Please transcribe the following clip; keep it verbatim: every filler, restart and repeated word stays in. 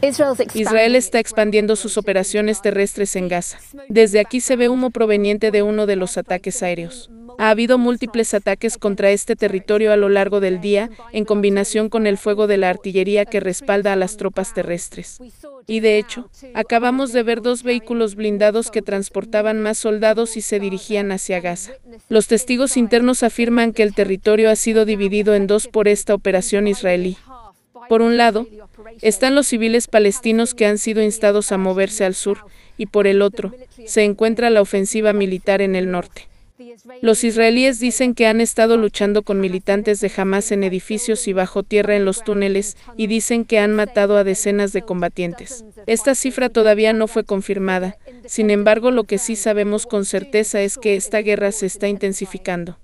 Israel está expandiendo sus operaciones terrestres en Gaza. Desde aquí se ve humo proveniente de uno de los ataques aéreos. Ha habido múltiples ataques contra este territorio a lo largo del día, en combinación con el fuego de la artillería que respalda a las tropas terrestres. Y de hecho, acabamos de ver dos vehículos blindados que transportaban más soldados y se dirigían hacia Gaza. Los testigos internos afirman que el territorio ha sido dividido en dos por esta operación israelí. Por un lado, están los civiles palestinos que han sido instados a moverse al sur, y por el otro, se encuentra la ofensiva militar en el norte. Los israelíes dicen que han estado luchando con militantes de Hamás en edificios y bajo tierra en los túneles, y dicen que han matado a decenas de combatientes. Esta cifra todavía no fue confirmada, sin embargo lo que sí sabemos con certeza es que esta guerra se está intensificando.